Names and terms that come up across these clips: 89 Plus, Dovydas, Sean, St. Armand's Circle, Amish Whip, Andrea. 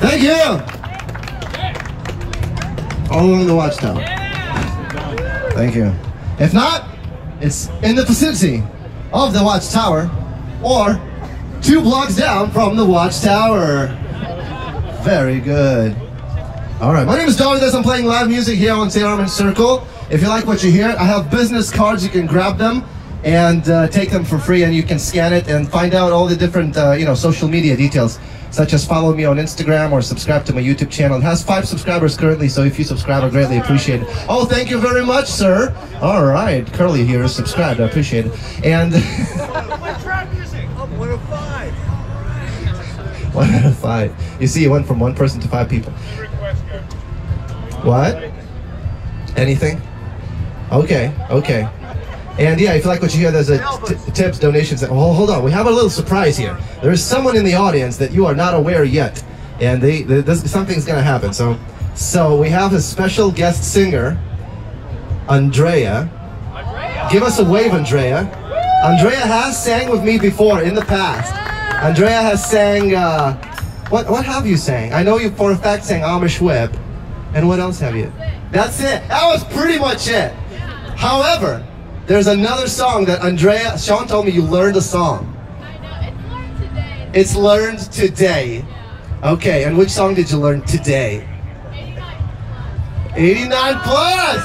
Thank you. All along the watchtower. Thank you. If not, it's in the vicinity of the watchtower, or 2 blocks down from the watchtower. Very good. All right, my name is Dovydas. I'm playing live music here on St. Armand's Circle. If you like what you hear, I have business cards. You can grab them and take them for free, and you can scan it and find out all the different, social media details, such as follow me on Instagram or subscribe to my YouTube channel. It has 5 subscribers currently, so if you subscribe, I greatly appreciate it. Oh, thank you very much, sir. All right, Curly here is subscribed. I appreciate it. And my trap music. I'm 105. 105. You see, it went from 1 person to 5 people. What? Anything? Okay, okay. And yeah, if you like what you hear, there's a tips, donations. Oh, hold on, we have a little surprise here. There is someone in the audience that you are not aware yet, and something's gonna happen. So we have a special guest singer, Andrea. Give us a wave, Andrea. Andrea has sang with me before in the past. Andrea has sang. What have you sang? I know you for a fact sang Amish Whip, and what else have you? That's it. That was pretty much it. However, there's another song that Andrea, Sean told me you learned a song. I know, it's learned today. It's learned today. Yeah. Okay, and which song did you learn today? 89 Plus!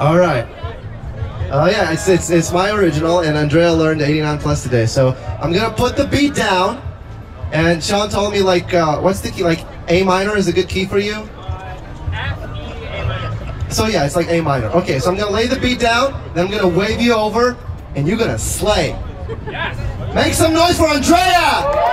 All right. Oh yeah, it's my original, and Andrea learned 89 Plus today. So I'm gonna put the beat down, and Sean told me what's the key, A minor is a good key for you? So yeah, it's like A minor. Okay, so I'm gonna lay the beat down, then I'm gonna wave you over, and you're gonna slay. Yes. Make some noise for Andrea!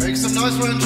Make some noise for Andrea!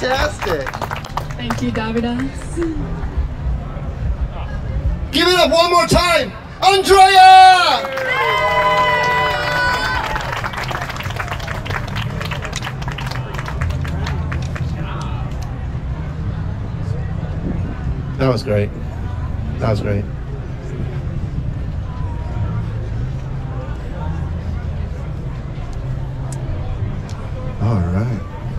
fantastic. Thank you, Dovydas. Give it up one more time, Andrea! That was great. That was great. All right.